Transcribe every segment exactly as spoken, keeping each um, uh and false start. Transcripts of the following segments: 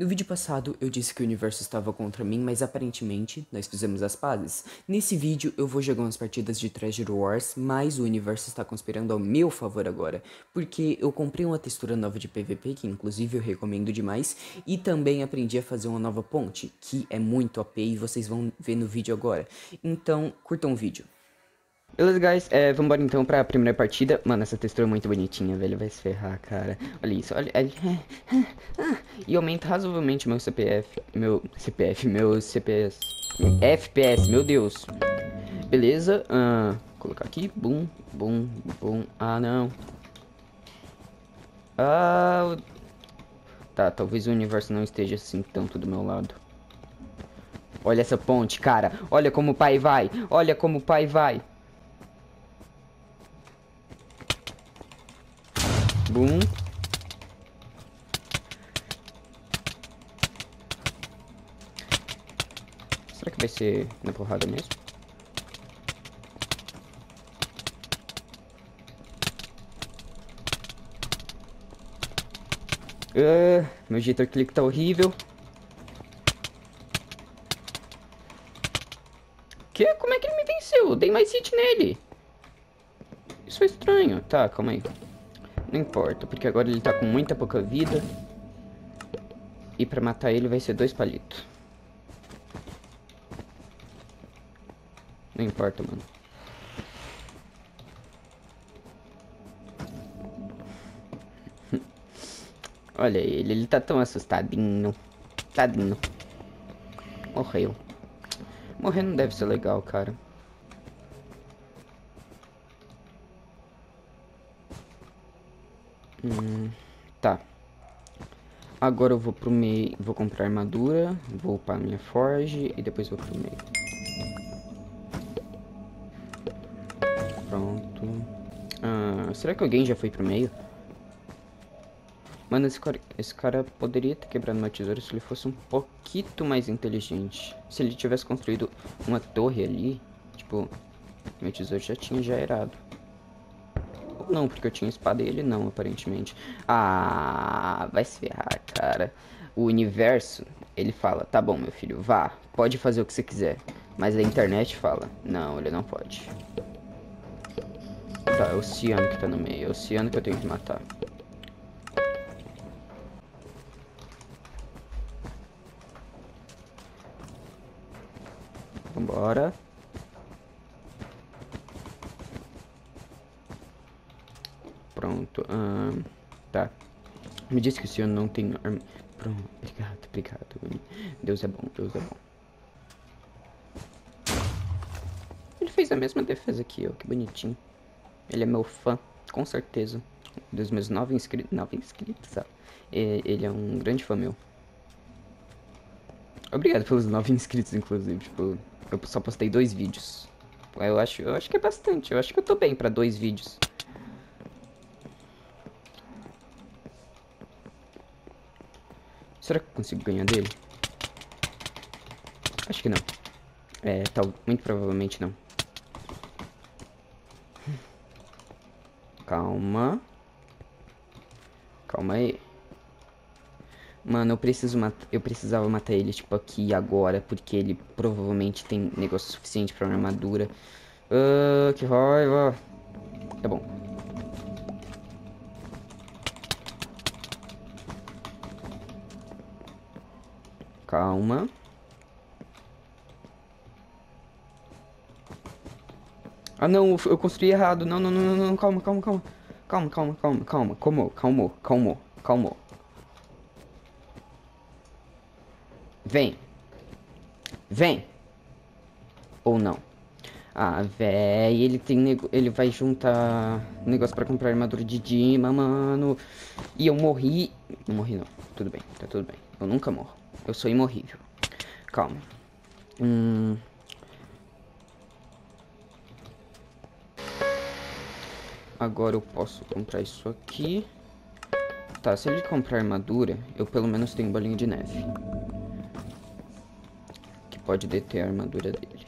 No vídeo passado eu disse que o universo estava contra mim, mas aparentemente nós fizemos as pazes. Nesse vídeo eu vou jogar umas partidas de Treasure Wars, mas o universo está conspirando ao meu favor agora, porque eu comprei uma textura nova de P V P, que inclusive eu recomendo demais, e também aprendi a fazer uma nova ponte, que é muito O P e vocês vão ver no vídeo agora. Então, curtam o vídeo. Beleza, guys, é, vambora então pra primeira partida. Mano, essa textura é muito bonitinha, velho, vai se ferrar, cara. Olha isso, olha, olha. E aumenta razoavelmente meu C P F. Meu C P F, meu C P S. F P S, meu Deus. Beleza, uh, colocar aqui. Bum, bum, bum. Ah, não. Ah. Tá, talvez o universo não esteja assim tanto do meu lado. Olha essa ponte, cara. Olha como o pai vai. Olha como o pai vai. Boom. Será que vai ser na porrada mesmo? Uh, meu jitter click tá horrível. Que? Como é que ele me venceu? Dei mais hit nele. Isso foi estranho. Tá, calma aí. Não importa, porque agora ele tá com muita pouca vida. E pra matar ele vai ser dois palitos. Não importa, mano. Olha ele, ele tá tão assustadinho. Tadinho. Morreu. Morrer não deve ser legal, cara. Hum, tá. Agora eu vou pro meio. Vou comprar armadura. Vou upar minha forge. E depois vou pro meio. Pronto. Ah, será que alguém já foi pro meio? Mano, esse cara, esse cara poderia ter quebrado uma tesoura se ele fosse um pouquinho mais inteligente. Se ele tivesse construído uma torre ali, tipo, meu tesouro já tinha já errado. Não, porque eu tinha espada e ele não, aparentemente. Ah, vai se ferrar, cara. O universo, ele fala, tá bom, meu filho, vá, pode fazer o que você quiser. Mas a internet fala, não, ele não pode. Tá, é o oceano que tá no meio, é o oceano que eu tenho que matar. Vambora. Pronto, hum, tá. Me disse que o senhor não tem arma. Pronto, obrigado, obrigado. Deus é bom, Deus é bom. Ele fez a mesma defesa que eu, que bonitinho. Ele é meu fã, com certeza. Dos meus nove inscritos, nove inscritos, sabe? Ele é um grande fã meu. Obrigado pelos nove inscritos, inclusive. Tipo, eu só postei dois vídeos. Eu acho, eu acho que é bastante. Eu acho que eu tô bem pra dois vídeos. Será que eu consigo ganhar dele? Acho que não. É, tal, muito provavelmente não. Calma. Calma aí. Mano, eu preciso matar, eu precisava matar ele tipo aqui agora, porque ele provavelmente tem negócio suficiente pra uma armadura. Uh, que raiva. Tá bom. Calma. Ah, não, eu construí errado. Não, não, não, não, calma, calma, calma. Calma, calma, calma, calma. Calmou, calmou, calmou, calmou. Vem. Vem. Ou não. Ah, véi, ele tem nego... ele vai juntar negócio pra comprar armadura de Dima, mano. E eu morri. Não morri, não. Tudo bem, tá tudo bem. Eu nunca morro. Eu sou imorrível. Calma. Hum... Agora eu posso comprar isso aqui. Tá, se ele comprar armadura, eu pelo menos tenho bolinha de neve. Que pode deter a armadura dele.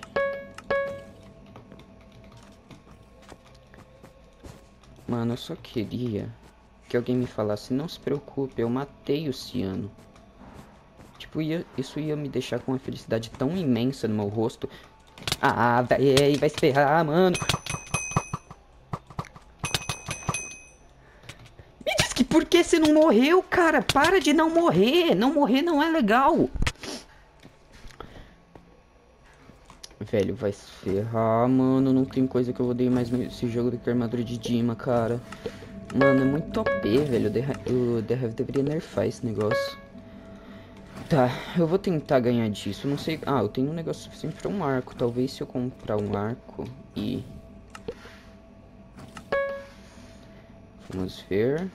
Mano, eu só queria que alguém me falasse, não se preocupe, eu matei o ciano. Tipo, ia, isso ia me deixar com uma felicidade tão imensa no meu rosto. Ah, véi, vai se ferrar, mano. Me diz que por que você não morreu, cara? Para de não morrer. Não morrer não é legal. Velho, vai se ferrar, mano. Não tem coisa que eu odeio mais nesse jogo do que a armadura de Dima, cara. Mano, é muito O P, velho. O The Heavy deveria nerfar esse negócio. Tá, eu vou tentar ganhar disso. Não sei. Ah, eu tenho um negócio suficiente pra um arco. Talvez se eu comprar um arco e. Vamos ver.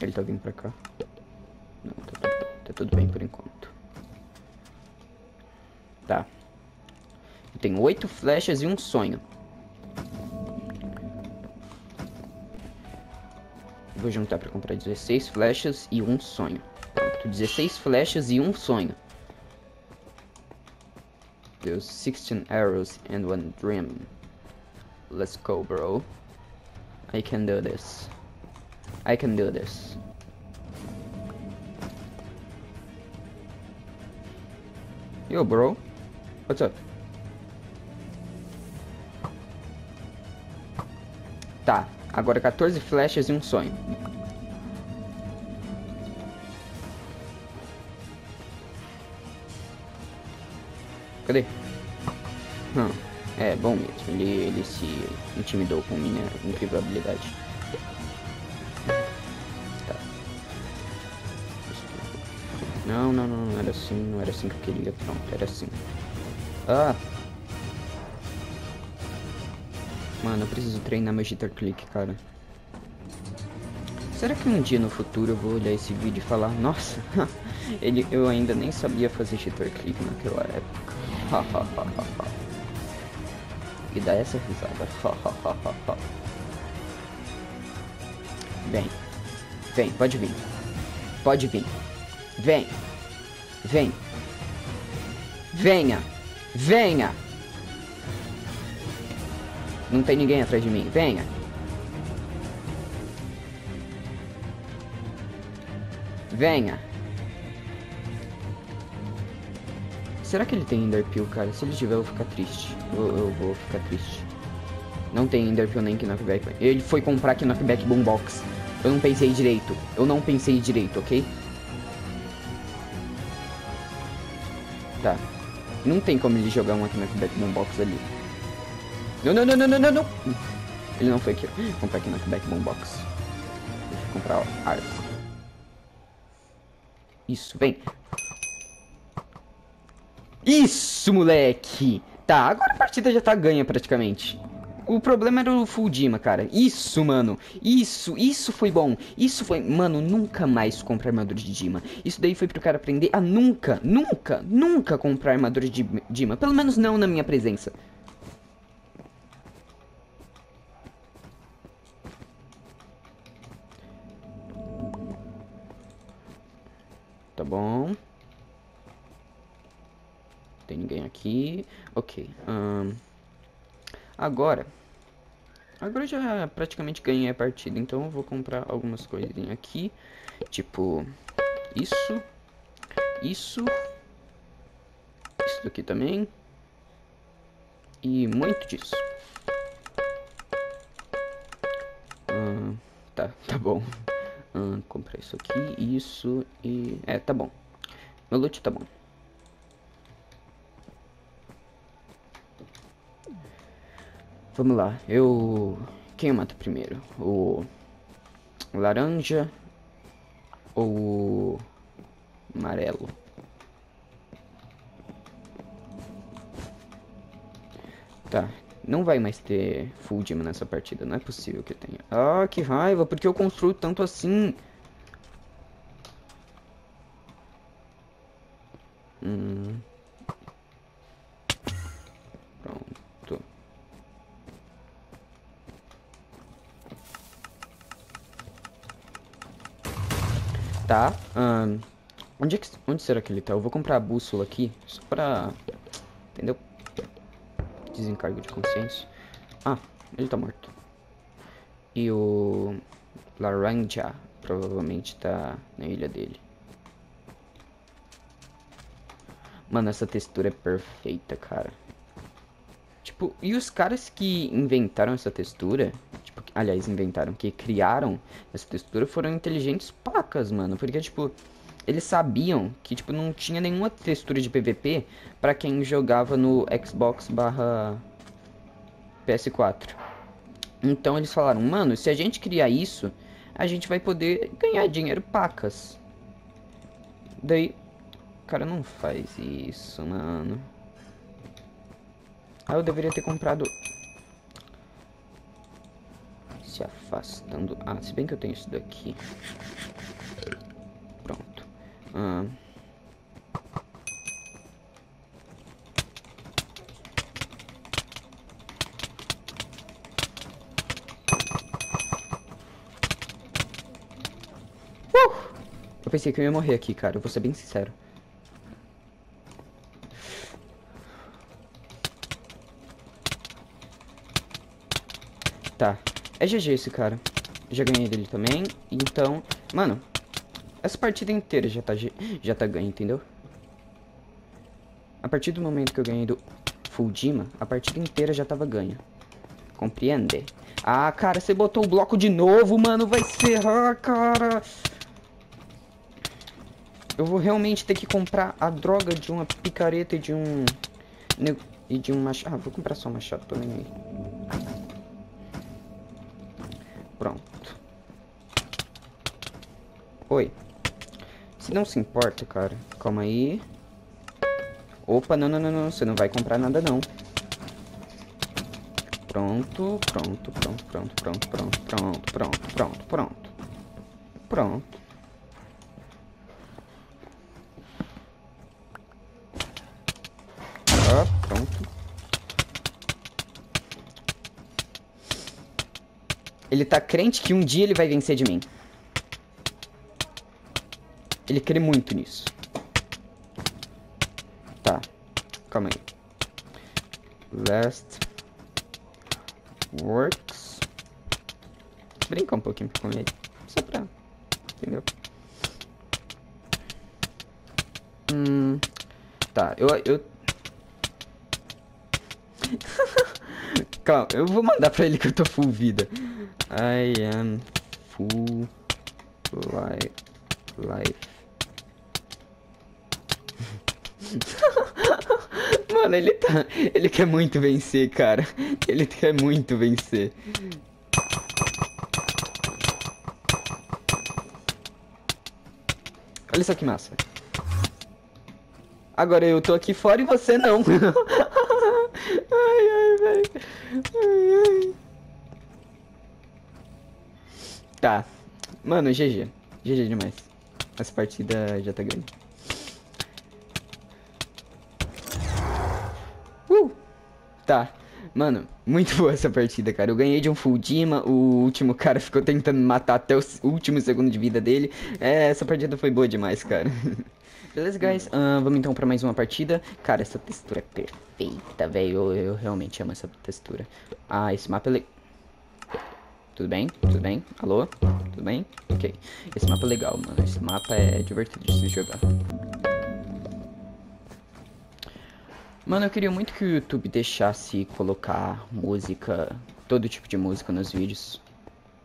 Ele tá vindo pra cá. Não, tá, tá, tá tudo bem por enquanto. Tá. Eu tenho oito flechas e um sonho. Vou juntar pra comprar dezesseis flechas e um sonho. Pronto, dezesseis flechas e um sonho. There's sixteen arrows and one dream. Let's go, bro. I can do this. I can do this. Yo, bro. What's up? Tá, agora quatorze flechas e um sonho. Cadê? Hum, é bom mesmo, ele, ele se intimidou com minha incrível habilidade. Tá. Não, não, não, não era assim, não era assim que eu queria, pronto, era assim. Ah! Mano, eu preciso treinar meu jitter click, cara. Será que um dia no futuro eu vou olhar esse vídeo e falar, nossa, ele, eu ainda nem sabia fazer jitter click naquela época. E dá essa risada. Vem. Vem, pode vir. Pode vir. Vem. Vem. Venha. Venha. Não tem ninguém atrás de mim. Venha. Venha. Será que ele tem Enderpeel, cara? Se ele tiver, eu vou ficar triste. Eu, eu vou ficar triste. Não tem Enderpeel nem Knockback. Ele foi comprar aqui Knockback Boombox. Eu não pensei direito. Eu não pensei direito, ok? Tá. Não tem como ele jogar uma Knockback Boombox ali. Não, não, não, não, não, não, ele não foi aqui, ó. Vou comprar aqui no Knockback Boombox. Deixa eu comprar, ó, arco. Isso, vem. Isso, moleque. Tá, agora a partida já tá ganha praticamente. O problema era o full Dima, cara. Isso, mano. Isso, isso foi bom. Isso foi... Mano, nunca mais comprar armadura de Dima. Isso daí foi pro cara aprender a nunca, nunca, nunca comprar armadura de Dima. Pelo menos não na minha presença. Tá bom. Tem ninguém aqui. Ok. Um, agora. Agora eu já praticamente ganhei a partida. Então eu vou comprar algumas coisinhas aqui. Tipo. Isso. Isso. Isso daqui também. E muito disso. Um, tá. Tá bom. Hum, comprar isso aqui, isso e... É, tá bom. Meu loot tá bom. Vamos lá, eu... Quem eu mato primeiro? O... Laranja ou o... Amarelo? Tá. Não vai mais ter full Dima nessa partida. Não é possível que tenha. Ah, que raiva. Por que eu construo tanto assim? Hum. Pronto. Tá. Hum. Onde, é que, onde será que ele tá? Eu vou comprar a bússola aqui. Só pra... Entendeu? Desencargo de consciência. Ah, ele tá morto. E o Laranja provavelmente tá na ilha dele. Mano, essa textura é perfeita, cara. Tipo, e os caras que inventaram essa textura, tipo, aliás, inventaram, que criaram essa textura, foram inteligentes pacas, mano. Porque, tipo, eles sabiam que, tipo, não tinha nenhuma textura de P V P pra quem jogava no Xbox barra P S quatro. Então eles falaram, mano, se a gente criar isso, a gente vai poder ganhar dinheiro pacas. Daí, cara, não faz isso, mano. Ah, eu deveria ter comprado... Se afastando... Ah, se bem que eu tenho isso daqui. Pronto. Ah... Eu pensei que eu ia morrer aqui, cara. Eu vou ser bem sincero. Tá. É G G esse cara. Já ganhei dele também. Então... Mano. Essa partida inteira já tá, já tá ganha, entendeu? A partir do momento que eu ganhei do Full Dima, a partida inteira já tava ganha. Compreende? Ah, cara. Você botou o bloco de novo, mano. Vai serrar, cara. Eu vou realmente ter que comprar a droga de uma picareta e de um... E de um machado. Ah, vou comprar só um machado também aí. Pronto. Oi. Se não se importa, cara. Calma aí. Opa, não, não, não, não. Você não vai comprar nada, não. Pronto, pronto, pronto, pronto, pronto, pronto, pronto, pronto, pronto, pronto. Pronto. Ele tá crente que um dia ele vai vencer de mim. Ele crê muito nisso. Tá. Calma aí. Last works. Brincar um pouquinho com ele. Só pra... Entendeu? Hum... Tá. Eu... eu... Calma. Eu vou mandar pra ele que eu tô full vida. I am full li life. Mano, ele tá... Ele quer muito vencer, cara. Ele quer muito vencer. Olha só que massa. Agora eu tô aqui fora e você não. Ai, ai, velho. Ai, ai. Tá. Mano, G G. G G demais. Essa partida já tá ganha. Uh! Tá. Mano, muito boa essa partida, cara. Eu ganhei de um Full Dima. O último cara ficou tentando matar até o último segundo de vida dele. É, essa partida foi boa demais, cara. Beleza, guys? Uh, vamos então pra mais uma partida. Cara, essa textura é perfeita, velho. Eu, eu realmente amo essa textura. Ah, esse mapa é legal. Tudo bem? Tudo bem? Alô? Tudo bem? Ok. Esse mapa é legal, mano. Esse mapa é divertido de se jogar. Mano, eu queria muito que o YouTube deixasse colocar música, todo tipo de música nos vídeos.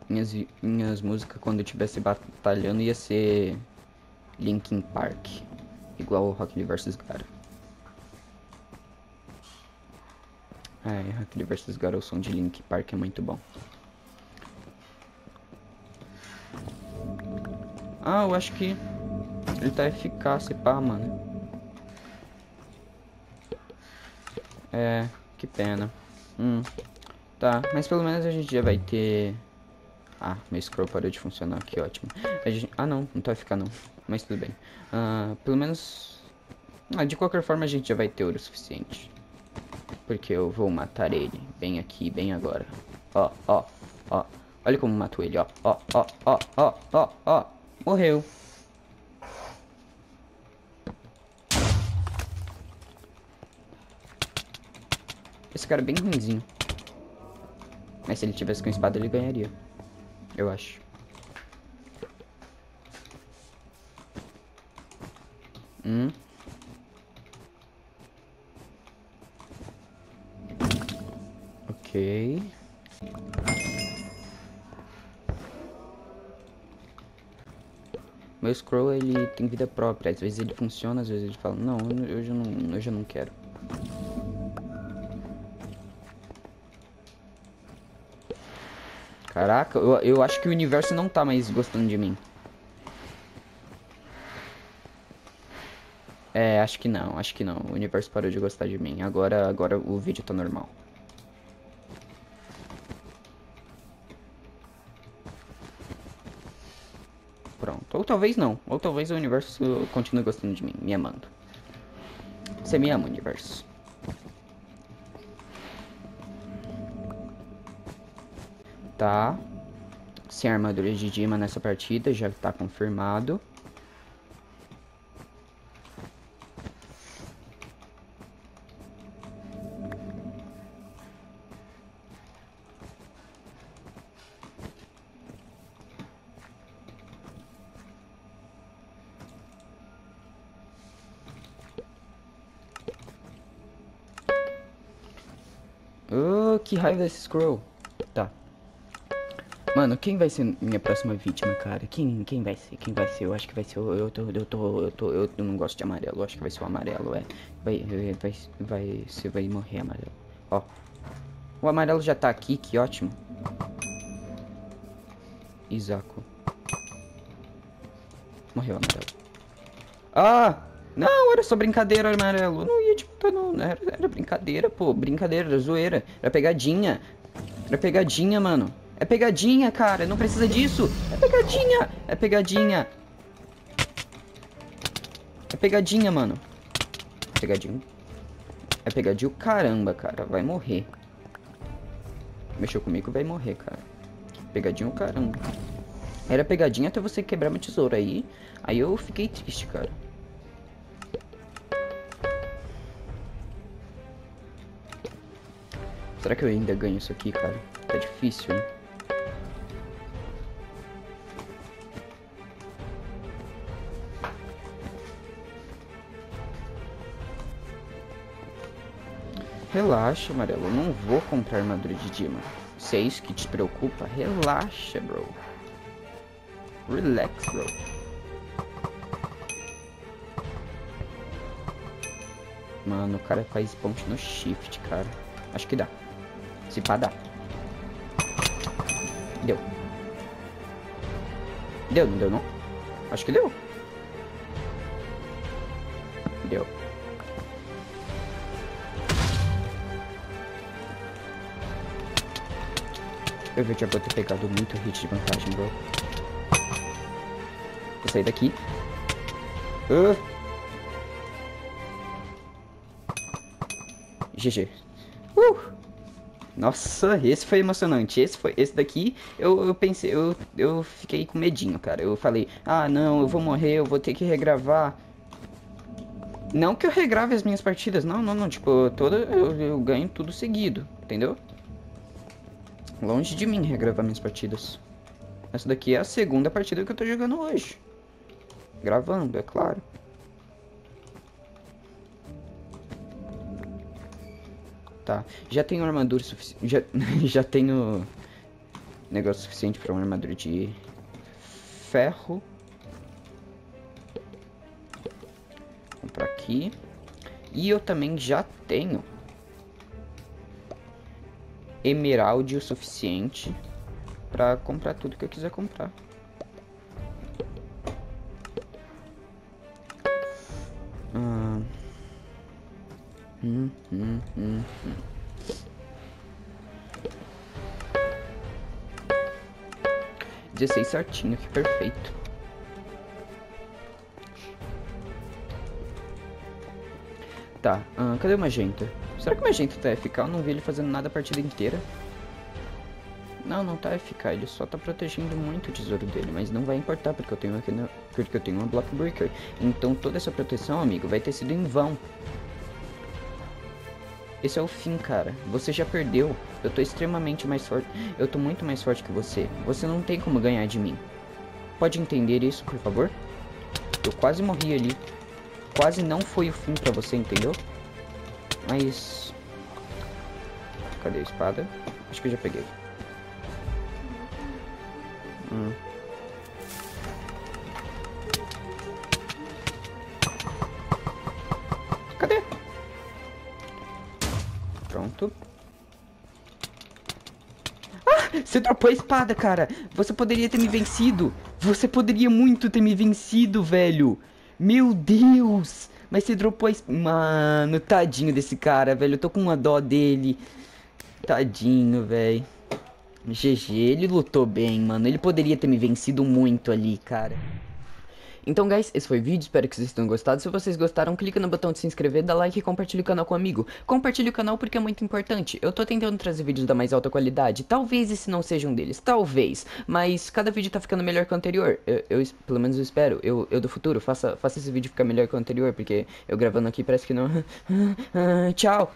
Minhas, minhas músicas, quando eu estivesse batalhando, ia ser Linkin Park. Igual o Rock versus. Garo. É, Rock versus. Garo, o som de Linkin Park é muito bom. Ah, eu acho que ele tá eficaz, e pá, mano. É, que pena. Hum, tá, mas pelo menos a gente já vai ter... Ah, meu scroll parou de funcionar, que ótimo. A gente... Ah, não, não tá eficaz não, mas tudo bem. Ah, pelo menos... Ah, de qualquer forma a gente já vai ter ouro suficiente. Porque eu vou matar ele, bem aqui, bem agora. Ó, ó, ó. Olha como matou ele, ó, ó, ó, ó, ó, ó, ó. Morreu. Esse cara é bem ruimzinho. Mas se ele tivesse com espada, ele ganharia. Eu acho. Hum? Ok. Meu scroll, ele tem vida própria. Às vezes ele funciona, às vezes ele fala, não, hoje eu não, hoje eu não quero. Caraca, eu, eu acho que o universo não tá mais gostando de mim. É, acho que não, acho que não. O universo parou de gostar de mim. Agora, agora o vídeo tá normal. Pronto. Ou talvez não. Ou talvez o universo continue gostando de mim, me amando. Você me ama, universo. Tá. Sem armadura de Dima nessa partida, já tá confirmado. Oh, que raiva desse scroll. Tá. Mano, quem vai ser minha próxima vítima, cara? Quem, quem vai ser? Quem vai ser? Eu acho que vai ser... Eu, eu, tô, eu, tô, eu, tô, eu não gosto de amarelo. Eu acho que vai ser o amarelo, é. Vai, vai, vai, você vai morrer, amarelo. Ó. O amarelo já tá aqui, que ótimo. Isaco. Morreu, amarelo. Ah! Não, era só brincadeira, amarelo. Não ia te matar, não. Era, era brincadeira, pô. Brincadeira, era zoeira. Era pegadinha. Era pegadinha, mano. É pegadinha, cara. Não precisa disso. É pegadinha. É pegadinha. É pegadinha, mano. Pegadinho. É pegadinho. Caramba, cara. Vai morrer. Mexeu comigo, vai morrer, cara. Pegadinho, caramba. Era pegadinha até você quebrar meu tesouro aí. Aí eu fiquei triste, cara. Será que eu ainda ganho isso aqui, cara? Tá difícil, hein? Relaxa, amarelo. Eu não vou comprar armadura de Dima. Se é isso que te preocupa, relaxa, bro. Relax, bro. Mano, o cara faz ponte no shift, cara. Acho que dá. Se pá, dá. Deu. Deu, não deu, não? Acho que deu. Deu. Eu já vou ter pegado muito hit de vantagem, bro. Vou sair daqui. Uh. G G. Uh. Nossa, esse foi emocionante. Esse foi, esse daqui, eu, eu pensei, eu, eu fiquei com medinho, cara. Eu falei, ah, não, eu vou morrer, eu vou ter que regravar. Não que eu regrave as minhas partidas, não, não, não. Tipo, toda, eu, eu ganho tudo seguido, entendeu? Longe de mim regravar minhas partidas. Essa daqui é a segunda partida que eu tô jogando hoje. Gravando, é claro. Tá. Já tenho armadura suficiente. Já, já tenho negócio suficiente pra uma armadura de ferro. Vamos pra aqui. E eu também já tenho emeralde o suficiente pra comprar tudo que eu quiser comprar. Hum, hum, hum, hum. dezesseis certinho, que perfeito. Tá, hum, cadê o magenta? Será que o magenta tá F K? Eu não vi ele fazendo nada a partida inteira. Não, não tá F K, ele só tá protegendo muito o tesouro dele, mas não vai importar porque eu tenho aqui no... porque eu tenho uma Block Breaker. Então toda essa proteção, amigo, vai ter sido em vão. Esse é o fim, cara. Você já perdeu. Eu tô extremamente mais forte. Eu tô muito mais forte que você. Você não tem como ganhar de mim. Pode entender isso, por favor? Eu quase morri ali. quase não foi o fim pra você, entendeu? Mas... cadê a espada? Acho que eu já peguei. Hum. Cadê? Pronto. Você dropou a espada, cara. Você poderia ter me vencido. Você poderia muito ter me vencido, velho. Meu Deus. Mas você dropou a espada. Mano, tadinho desse cara, velho. Eu tô com uma dó dele. Tadinho, velho. G G, ele lutou bem, mano. Ele poderia ter me vencido muito ali, cara. Então, guys, esse foi o vídeo, espero que vocês tenham gostado. Se vocês gostaram, clica no botão de se inscrever, dá like e compartilha o canal com um amigo. Compartilha o canal porque é muito importante. Eu tô tentando trazer vídeos da mais alta qualidade. Talvez esse não seja um deles, talvez. Mas cada vídeo tá ficando melhor que o anterior. Eu, eu pelo menos eu espero. Eu, eu do futuro, faça, faça esse vídeo ficar melhor que o anterior, porque eu gravando aqui parece que não... Tchau!